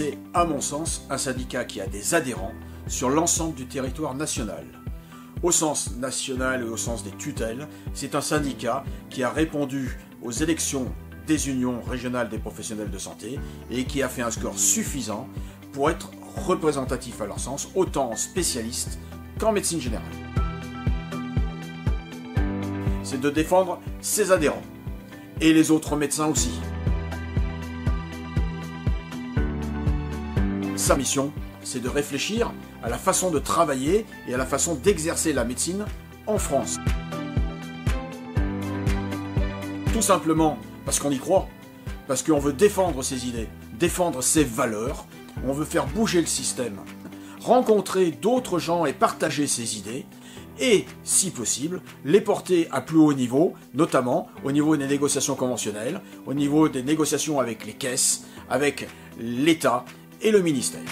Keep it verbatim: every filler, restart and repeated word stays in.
c'est, à mon sens, un syndicat qui a des adhérents sur l'ensemble du territoire national. Au sens national et au sens des tutelles, c'est un syndicat qui a répondu aux élections des unions régionales des professionnels de santé et qui a fait un score suffisant pour être représentatif à leur sens, autant en spécialistes qu'en médecine générale. C'est de défendre ses adhérents et les autres médecins aussi. Sa mission, c'est de réfléchir à la façon de travailler et à la façon d'exercer la médecine en France. Tout simplement parce qu'on y croit, parce qu'on veut défendre ses idées, défendre ses valeurs, on veut faire bouger le système, rencontrer d'autres gens et partager ses idées, et, si possible, les porter à plus haut niveau, notamment au niveau des négociations conventionnelles, au niveau des négociations avec les caisses, avec l'État et le ministère.